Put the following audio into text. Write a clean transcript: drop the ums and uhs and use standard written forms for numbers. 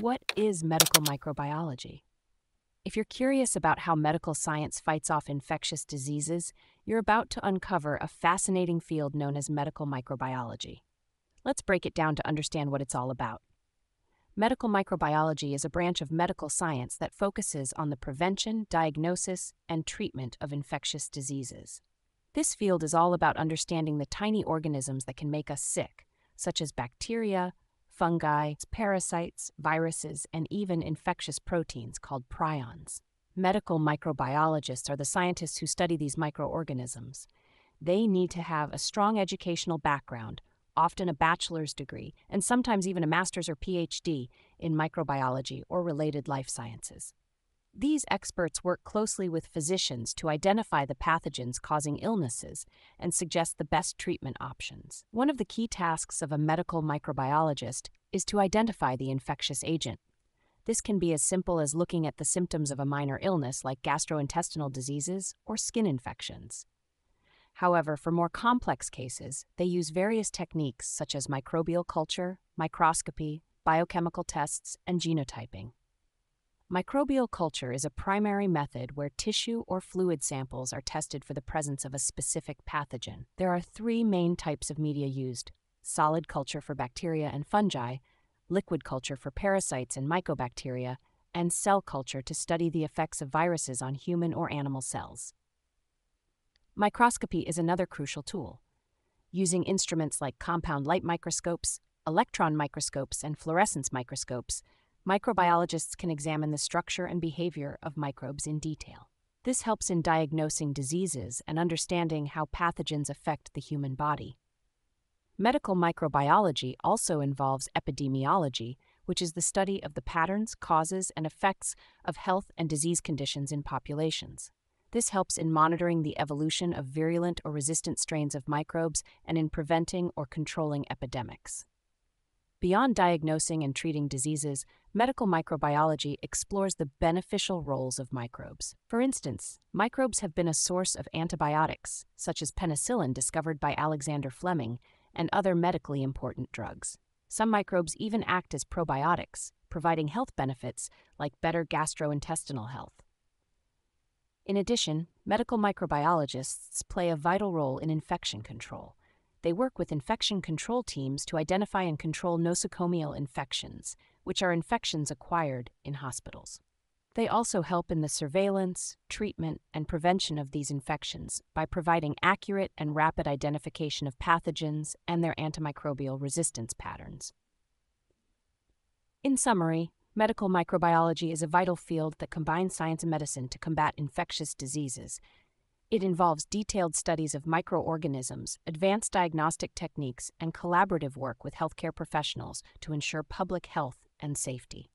What is medical microbiology? If you're curious about how medical science fights off infectious diseases, you're about to uncover a fascinating field known as medical microbiology. Let's break it down to understand what it's all about. Medical microbiology is a branch of medical science that focuses on the prevention, diagnosis, and treatment of infectious diseases. This field is all about understanding the tiny organisms that can make us sick, such as bacteria, fungi, parasites, viruses, and even infectious proteins called prions. Medical microbiologists are the scientists who study these microorganisms. They need to have a strong educational background, often a bachelor's degree, and sometimes even a master's or PhD in microbiology or related life sciences. These experts work closely with physicians to identify the pathogens causing illnesses and suggest the best treatment options. One of the key tasks of a medical microbiologist is to identify the infectious agent. This can be as simple as looking at the symptoms of a minor illness like gastrointestinal diseases or skin infections. However, for more complex cases, they use various techniques such as microbial culture, microscopy, biochemical tests, and genotyping. Microbial culture is a primary method where tissue or fluid samples are tested for the presence of a specific pathogen. There are three main types of media used: solid culture for bacteria and fungi, liquid culture for parasites and mycobacteria, and cell culture to study the effects of viruses on human or animal cells. Microscopy is another crucial tool. Using instruments like compound light microscopes, electron microscopes, and fluorescence microscopes, microbiologists can examine the structure and behavior of microbes in detail. This helps in diagnosing diseases and understanding how pathogens affect the human body. Medical microbiology also involves epidemiology, which is the study of the patterns, causes, and effects of health and disease conditions in populations. This helps in monitoring the evolution of virulent or resistant strains of microbes and in preventing or controlling epidemics. Beyond diagnosing and treating diseases, medical microbiology explores the beneficial roles of microbes. For instance, microbes have been a source of antibiotics, such as penicillin discovered by Alexander Fleming, and other medically important drugs. Some microbes even act as probiotics, providing health benefits like better gastrointestinal health. In addition, medical microbiologists play a vital role in infection control. They work with infection control teams to identify and control nosocomial infections, which are infections acquired in hospitals. They also help in the surveillance, treatment, and prevention of these infections by providing accurate and rapid identification of pathogens and their antimicrobial resistance patterns. In summary, medical microbiology is a vital field that combines science and medicine to combat infectious diseases. It involves detailed studies of microorganisms, advanced diagnostic techniques, and collaborative work with healthcare professionals to ensure public health and safety.